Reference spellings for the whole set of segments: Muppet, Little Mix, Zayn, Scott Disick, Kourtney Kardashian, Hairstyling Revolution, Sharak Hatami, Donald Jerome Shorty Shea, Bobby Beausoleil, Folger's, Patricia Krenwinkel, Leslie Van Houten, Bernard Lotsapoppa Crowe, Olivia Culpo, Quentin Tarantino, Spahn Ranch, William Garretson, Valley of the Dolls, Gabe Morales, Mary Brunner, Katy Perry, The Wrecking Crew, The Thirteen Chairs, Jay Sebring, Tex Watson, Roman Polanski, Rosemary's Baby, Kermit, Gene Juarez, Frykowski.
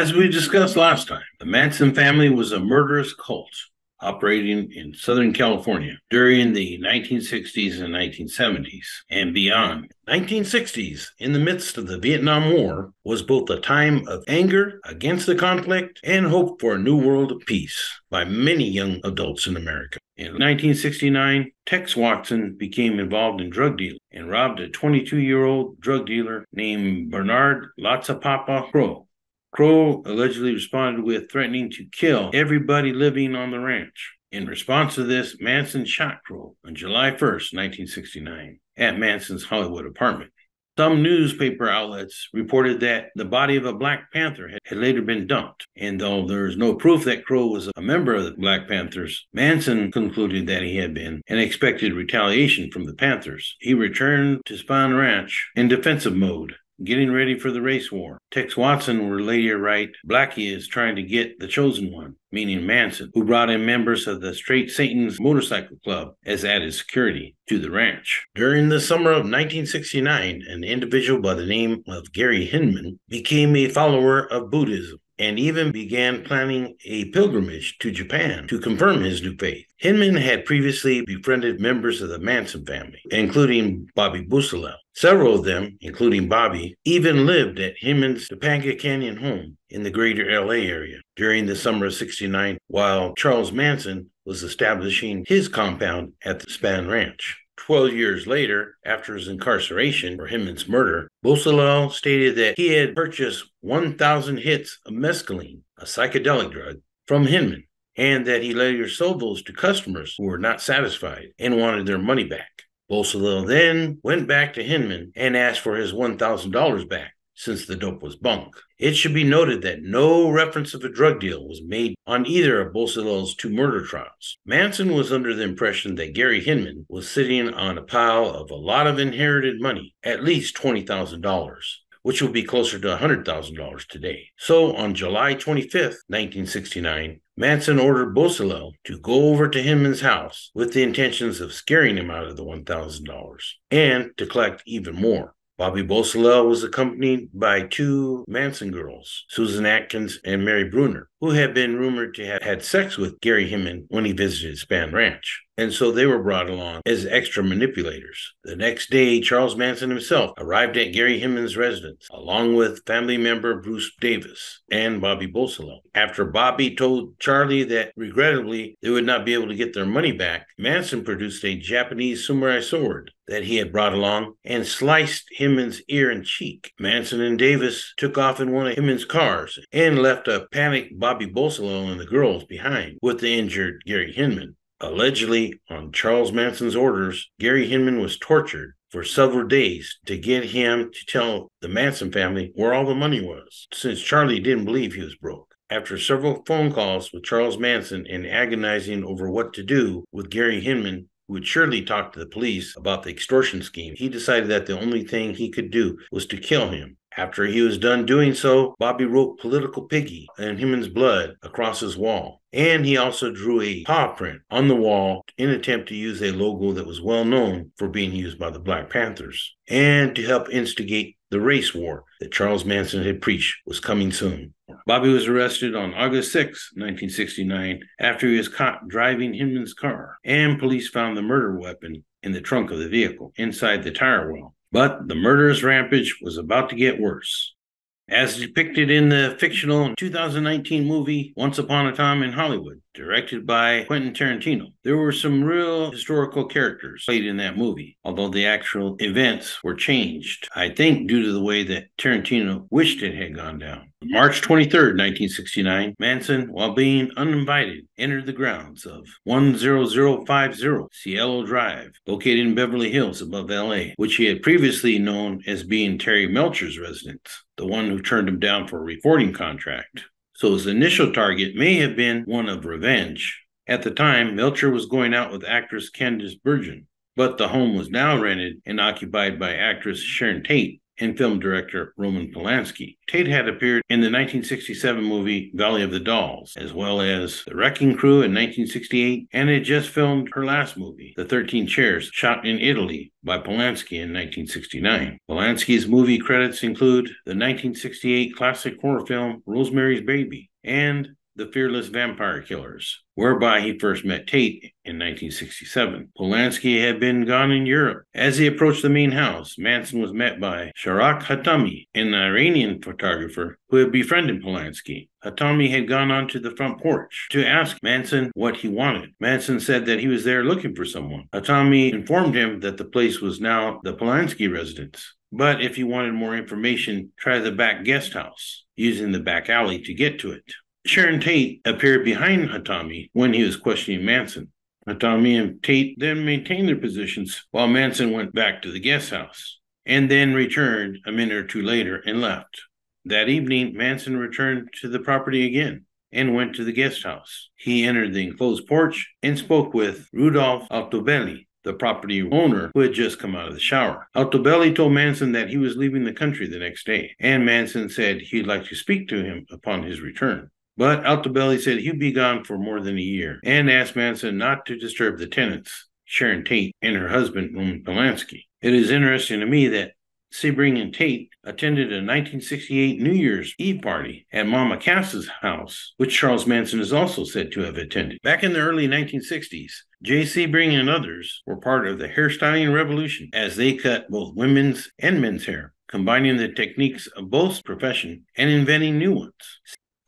As we discussed last time, the Manson family was a murderous cult operating in Southern California during the 1960s and 1970s and beyond. 1960s, in the midst of the Vietnam War, was both a time of anger against the conflict and hope for a new world of peace by many young adults in America. In 1969, Tex Watson became involved in drug dealing and robbed a 22-year-old drug dealer named Bernard Lotsapoppa Crowe. Crowe allegedly responded with threatening to kill everybody living on the ranch. In response to this, Manson shot Crowe on July 1st, 1969, at Manson's Hollywood apartment. Some newspaper outlets reported that the body of a Black Panther had later been dumped, and though there is no proof that Crowe was a member of the Black Panthers, Manson concluded that he had been and expected retaliation from the Panthers. He returned to Spahn Ranch in defensive mode, getting ready for the race war. Tex Watson would later write, "Blackie is trying to get the chosen one," meaning Manson, who brought in members of the Straight Satan's Motorcycle Club as added security to the ranch. During the summer of 1969, an individual by the name of Gary Hinman became a follower of Buddhism and even began planning a pilgrimage to Japan to confirm his new faith. Hinman had previously befriended members of the Manson family, including Bobby Beausoleil. Several of them, including Bobby, even lived at Hinman's Topanga Canyon home in the greater LA area during the summer of '69, while Charles Manson was establishing his compound at the Spahn Ranch. 12 years later, after his incarceration for Hinman's murder, Beausoleil stated that he had purchased 1,000 hits of mescaline, a psychedelic drug, from Hinman, and that he later sold those to customers who were not satisfied and wanted their money back. Beausoleil then went back to Hinman and asked for his $1,000 back, since the dope was bunk. It should be noted that no reference of a drug deal was made on either of Beausoleil's two murder trials. Manson was under the impression that Gary Hinman was sitting on a pile of a lot of inherited money, at least $20,000, which would be closer to $100,000 today. So on July 25th, 1969, Manson ordered Beausoleil to go over to Hinman's house with the intentions of scaring him out of the $1,000 and to collect even more. Bobby Beausoleil was accompanied by two Manson girls, Susan Atkins and Mary Brunner, who had been rumored to have had sex with Gary Hinman when he visited Spahn Ranch, and so they were brought along as extra manipulators. The next day, Charles Manson himself arrived at Gary Hinman's residence, along with family member Bruce Davis and Bobby Beausoleil. After Bobby told Charlie that, regrettably, they would not be able to get their money back, Manson produced a Japanese samurai sword that he had brought along and sliced Hinman's ear and cheek. Manson and Davis took off in one of Hinman's cars and left a panicked Bobby Beausoleil and the girls behind with the injured Gary Hinman. Allegedly, on Charles Manson's orders, Gary Hinman was tortured for several days to get him to tell the Manson family where all the money was, since Charlie didn't believe he was broke. After several phone calls with Charles Manson and agonizing over what to do with Gary Hinman, who would surely talk to the police about the extortion scheme, he decided that the only thing he could do was to kill him. After he was done doing so, Bobby wrote "Political Piggy" in Hinman's blood across his wall, and he also drew a paw print on the wall in an attempt to use a logo that was well known for being used by the Black Panthers, and to help instigate the race war that Charles Manson had preached was coming soon. Bobby was arrested on August 6, 1969, after he was caught driving Hinman's car, and police found the murder weapon in the trunk of the vehicle inside the tire well. But the murderous rampage was about to get worse. As depicted in the fictional 2019 movie Once Upon a Time in Hollywood, directed by Quentin Tarantino, there were some real historical characters played in that movie, although the actual events were changed, I think due to the way that Tarantino wished it had gone down. March 23, 1969, Manson, while being uninvited, entered the grounds of 10050 Cielo Drive, located in Beverly Hills above LA, which he had previously known as being Terry Melcher's residence, the one who turned him down for a recording contract. So his initial target may have been one of revenge. At the time, Melcher was going out with actress Candice Bergen, but the home was now rented and occupied by actress Sharon Tate, and film director Roman Polanski. Tate had appeared in the 1967 movie Valley of the Dolls, as well as The Wrecking Crew in 1968, and had just filmed her last movie, The 13 Chairs, shot in Italy by Polanski in 1969. Polanski's movie credits include the 1968 classic horror film Rosemary's Baby and The Fearless Vampire Killers, whereby he first met Tate in 1967. Polanski had been gone in Europe. As he approached the main house, Manson was met by Sharak Hatami, an Iranian photographer who had befriended Polanski. Hatami had gone onto the front porch to ask Manson what he wanted. Manson said that he was there looking for someone. Hatami informed him that the place was now the Polanski residence, but if he wanted more information, try the back guest house, using the back alley to get to it. Sharon Tate appeared behind Hatami when he was questioning Manson. Hatami and Tate then maintained their positions while Manson went back to the guest house and then returned a minute or two later and left. That evening, Manson returned to the property again and went to the guest house. He entered the enclosed porch and spoke with Rudolph Altobelli, the property owner who had just come out of the shower. Altobelli told Manson that he was leaving the country the next day, and Manson said he'd like to speak to him upon his return. But Altobelli said he'd be gone for more than a year and asked Manson not to disturb the tenants, Sharon Tate and her husband, Roman Polanski. It is interesting to me that Sebring and Tate attended a 1968 New Year's Eve party at Mama Cass's house, which Charles Manson is also said to have attended. Back in the early 1960s, Jay Sebring and others were part of the hairstyling revolution as they cut both women's and men's hair, combining the techniques of both professions and inventing new ones.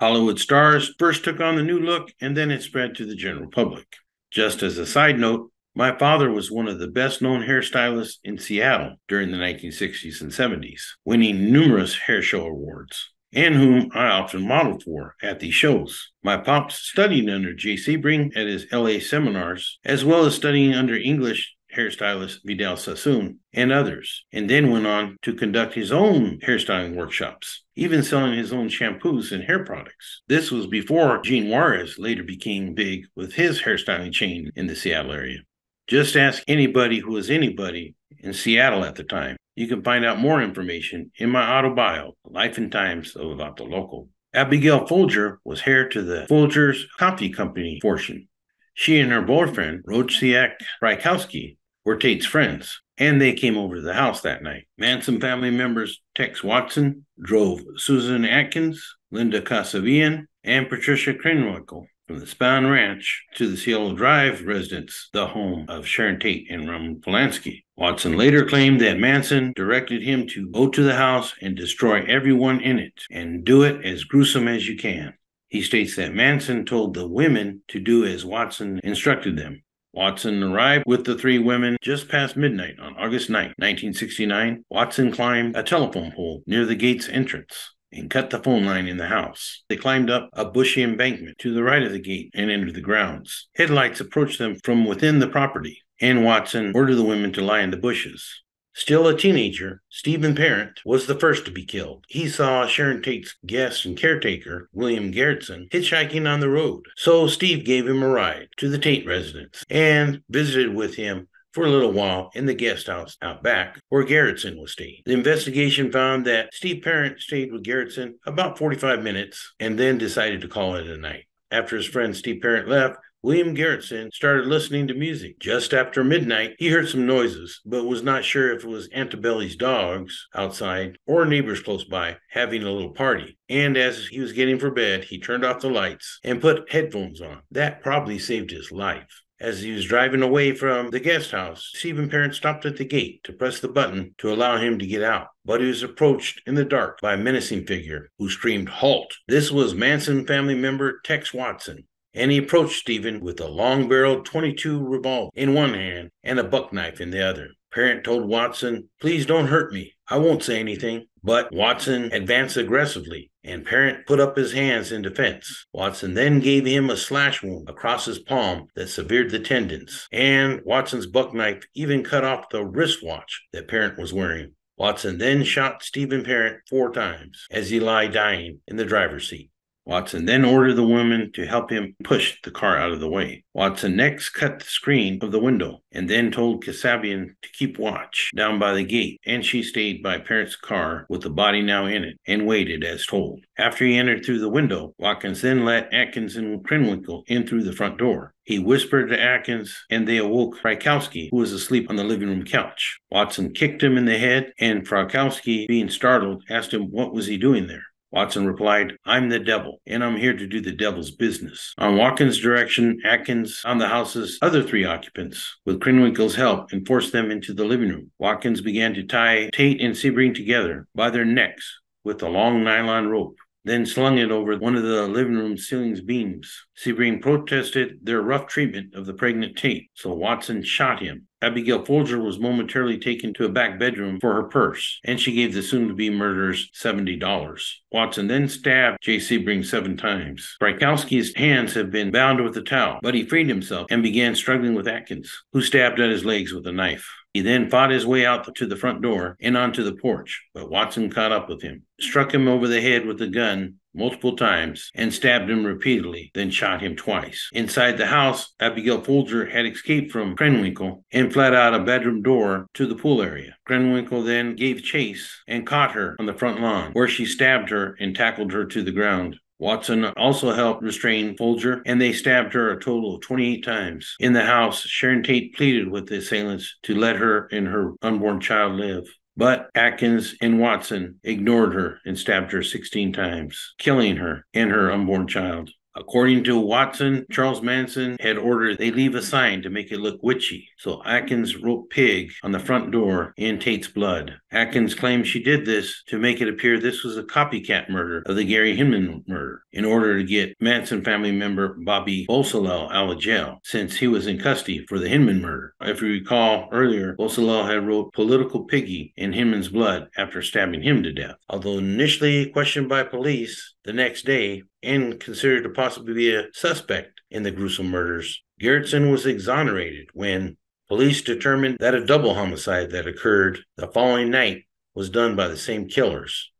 Hollywood stars first took on the new look, and then it spread to the general public. Just as a side note, my father was one of the best-known hairstylists in Seattle during the 1960s and 70s, winning numerous hair show awards, and whom I often modeled for at these shows. My pops studied under Jay Sebring at his L.A. seminars, as well as studying under English hairstylist Vidal Sassoon and others, and then went on to conduct his own hairstyling workshops, even selling his own shampoos and hair products. This was before Gene Juarez later became big with his hairstyling chain in the Seattle area. Just ask anybody who was anybody in Seattle at the time. You can find out more information in my autobio, Life and Times of Altoloco. Abigail Folger was heir to the Folger's Coffee Company fortune. She and her boyfriend, Frykowski, were Tate's friends, and they came over to the house that night. Manson family members Tex Watson drove Susan Atkins, Linda Kasabian, and Patricia Krenwinkel from the Spahn Ranch to the Cielo Drive residence, the home of Sharon Tate and Roman Polanski. Watson later claimed that Manson directed him to go to the house and destroy everyone in it, and do it as gruesome as you can. He states that Manson told the women to do as Watson instructed them. Watson arrived with the three women just past midnight on August 9, 1969. Watson climbed a telephone pole near the gate's entrance and cut the phone line in the house. They climbed up a bushy embankment to the right of the gate and entered the grounds. Headlights approached them from within the property, and Watson ordered the women to lie in the bushes. Still a teenager, Stephen Parent was the first to be killed. He saw Sharon Tate's guest and caretaker, William Garretson, hitchhiking on the road. So Steve gave him a ride to the Tate residence and visited with him for a little while in the guest house out back where Garretson was staying. The investigation found that Steve Parent stayed with Garretson about 45 minutes and then decided to call it a night. After his friend Steve Parent left, William Garretson started listening to music. Just after midnight, he heard some noises, but was not sure if it was Antebelli's dogs outside or neighbors close by having a little party. And as he was getting for bed, he turned off the lights and put headphones on. That probably saved his life. As he was driving away from the guest house, Stephen Parent stopped at the gate to press the button to allow him to get out. But he was approached in the dark by a menacing figure who screamed, "Halt!" This was Manson family member Tex Watson, and he approached Stephen with a long-barreled .22 revolver in one hand and a buck knife in the other. Parent told Watson, "Please don't hurt me. I won't say anything." But Watson advanced aggressively, and Parent put up his hands in defense. Watson then gave him a slash wound across his palm that severed the tendons, and Watson's buck knife even cut off the wristwatch that Parent was wearing. Watson then shot Stephen Parent 4 times as he lay dying in the driver's seat. Watson then ordered the woman to help him push the car out of the way. Watson next cut the screen of the window and then told Kasabian to keep watch down by the gate, and she stayed by Parent's car with the body now in it and waited as told. After he entered through the window, Watkins then let Atkins and Krenwinkel in through the front door. He whispered to Atkins, and they awoke Frykowski, who was asleep on the living room couch. Watson kicked him in the head, and Frykowski, being startled, asked him what was he doing there. Watson replied, "I'm the devil, and I'm here to do the devil's business." On Watkins' direction, Atkins on the house's other three occupants, with Krenwinkel's help, and forced them into the living room. Watkins began to tie Tate and Sebring together by their necks with a long nylon rope, then slung it over one of the living room ceiling's beams. Sebring protested their rough treatment of the pregnant Tate, so Watson shot him. Abigail Folger was momentarily taken to a back bedroom for her purse, and she gave the soon-to-be murderers $70. Watson then stabbed Jay Sebring 7 times. Frykowski's hands had been bound with a towel, but he freed himself and began struggling with Atkins, who stabbed at his legs with a knife. He then fought his way out to the front door and onto the porch, but Watson caught up with him, struck him over the head with a gun multiple times, and stabbed him repeatedly, then shot him twice. Inside the house, Abigail Folger had escaped from Krenwinkel and fled out a bedroom door to the pool area. Krenwinkel then gave chase and caught her on the front lawn, where she stabbed her and tackled her to the ground. Watson also helped restrain Folger, and they stabbed her a total of 28 times. In the house, Sharon Tate pleaded with the assailants to let her and her unborn child live, but Atkins and Watson ignored her and stabbed her 16 times, killing her and her unborn child. According to Watson, Charles Manson had ordered they leave a sign to make it look witchy, so Atkins wrote "pig" on the front door in Tate's blood. Atkins claimed she did this to make it appear this was a copycat murder of the Gary Hinman murder in order to get Manson family member Bobby Beausoleil out of jail, since he was in custody for the Hinman murder. If you recall earlier, Beausoleil had wrote "political piggy" in Hinman's blood after stabbing him to death. Although initially questioned by police the next day and considered to possibly be a suspect in the gruesome murders, Garretson was exonerated when police determined that a double homicide that occurred the following night was done by the same killers.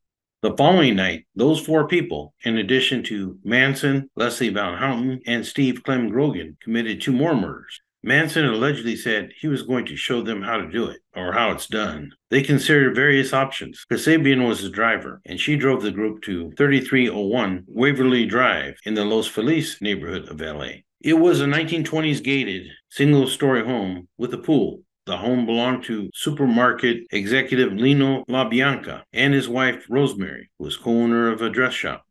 The following night, those 4 people, in addition to Manson, Leslie Van Houten, and Steve Clem Grogan, committed 2 more murders. Manson allegedly said he was going to show them how to do it, or how it's done. They considered various options. Kasabian was the driver, and she drove the group to 3301 Waverly Drive in the Los Feliz neighborhood of L.A. It was a 1920s gated, single-story home with a pool. The home belonged to supermarket executive Leno LaBianca and his wife Rosemary, who was co-owner of a dress shop.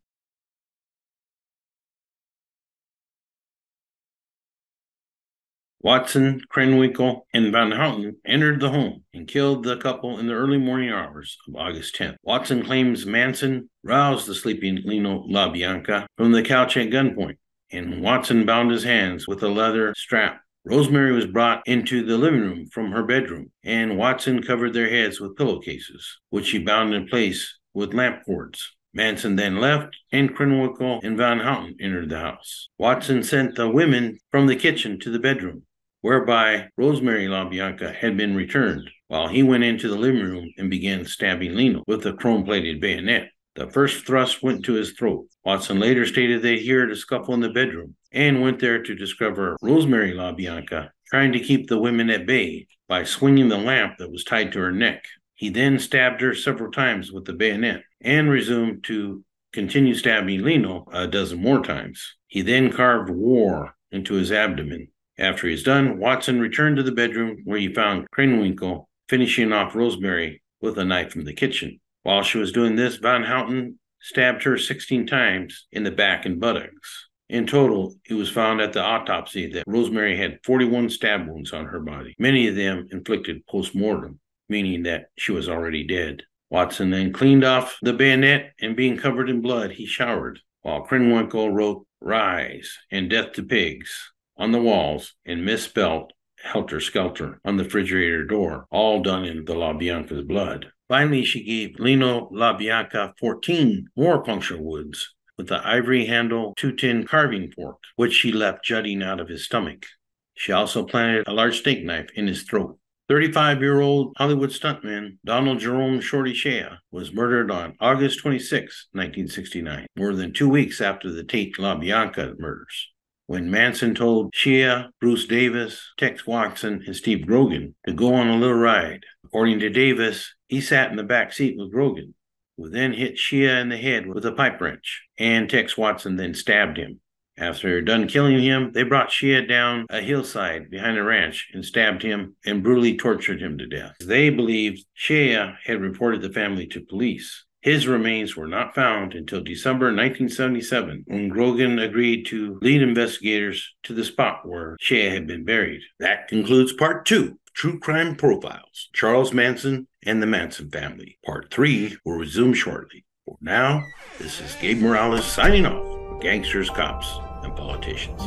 Watson, Krenwinkel, and Van Houten entered the home and killed the couple in the early morning hours of August 10th. Watson claims Manson roused the sleeping Leno LaBianca from the couch at gunpoint, and Watson bound his hands with a leather strap. Rosemary was brought into the living room from her bedroom, and Watson covered their heads with pillowcases, which she bound in place with lamp cords. Manson then left, and Krenwinkel and Van Houten entered the house. Watson sent the women from the kitchen to the bedroom, whereby Rosemary LaBianca had been returned, while he went into the living room and began stabbing Leno with a chrome-plated bayonet. The first thrust went to his throat. Watson later stated they heard a scuffle in the bedroom and went there to discover Rosemary LaBianca trying to keep the women at bay by swinging the lamp that was tied to her neck. He then stabbed her several times with the bayonet and resumed to continue stabbing Leno a dozen more times. He then carved "war" into his abdomen. After he's done, Watson returned to the bedroom, where he found Krenwinkel finishing off Rosemary with a knife from the kitchen. While she was doing this, Van Houten stabbed her 16 times in the back and buttocks. In total, it was found at the autopsy that Rosemary had 41 stab wounds on her body, many of them inflicted post-mortem, meaning that she was already dead. Watson then cleaned off the bayonet, and being covered in blood, he showered, while Krenwinkel wrote "Rise" and "Death to Pigs" on the walls and misspelled "Helter Skelter" on the refrigerator door, all done in the LaBianca's blood. Finally, she gave Leno LaBianca 14 more puncture wounds with the ivory handle 2-tin carving fork, which she left jutting out of his stomach. She also planted a large steak knife in his throat. 35-year-old Hollywood stuntman Donald Jerome Shorty Shea was murdered on August 26, 1969, more than 2 weeks after the Tate LaBianca murders, when Manson told Shea, Bruce Davis, Tex Watson, and Steve Grogan to go on a little ride. According to Davis, he sat in the back seat with Grogan, who then hit Shea in the head with a pipe wrench, and Tex Watson then stabbed him. After done killing him, they brought Shea down a hillside behind a ranch and stabbed him and brutally tortured him to death. They believed Shea had reported the family to police. His remains were not found until December 1977, when Grogan agreed to lead investigators to the spot where Shea had been buried. That concludes Part 2, True Crime Profiles, Charles Manson and the Manson Family. Part 3 will resume shortly. For now, this is Gabe Morales signing off. Gangsters, cops, and politicians.